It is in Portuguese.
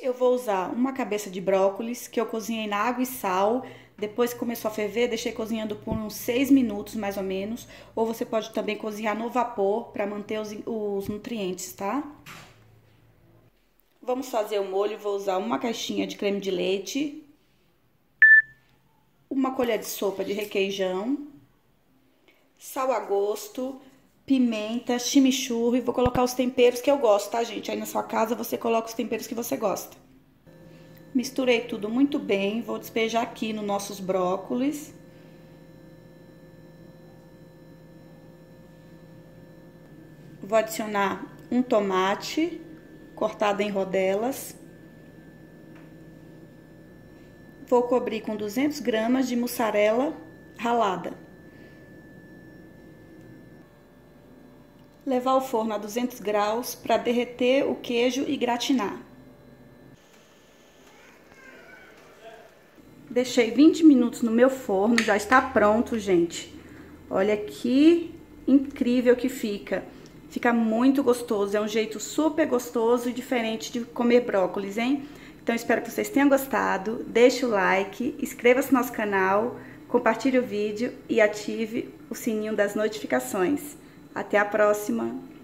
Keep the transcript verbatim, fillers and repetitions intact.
Eu vou usar uma cabeça de brócolis que eu cozinhei na água e sal. Depois que começou a ferver, deixei cozinhando por uns seis minutos mais ou menos. Ou você pode também cozinhar no vapor para manter os, os nutrientes, tá? Vamos fazer o molho. Vou usar uma caixinha de creme de leite, uma colher de sopa de requeijão, sal a gosto, pimenta, chimichurri. Vou colocar os temperos que eu gosto, tá, gente? Aí na sua casa você coloca os temperos que você gosta. Misturei tudo muito bem. Vou despejar aqui nos nossos brócolis. Vou adicionar um tomate cortado em rodelas. Vou cobrir com duzentas gramas de mussarela ralada. Levar ao forno a duzentos graus para derreter o queijo e gratinar. Deixei vinte minutos no meu forno, já está pronto, gente. Olha que incrível que fica. Fica muito gostoso, é um jeito super gostoso e diferente de comer brócolis, hein? Então espero que vocês tenham gostado. Deixe o like, inscreva-se no nosso canal, compartilhe o vídeo e ative o sininho das notificações. Até a próxima!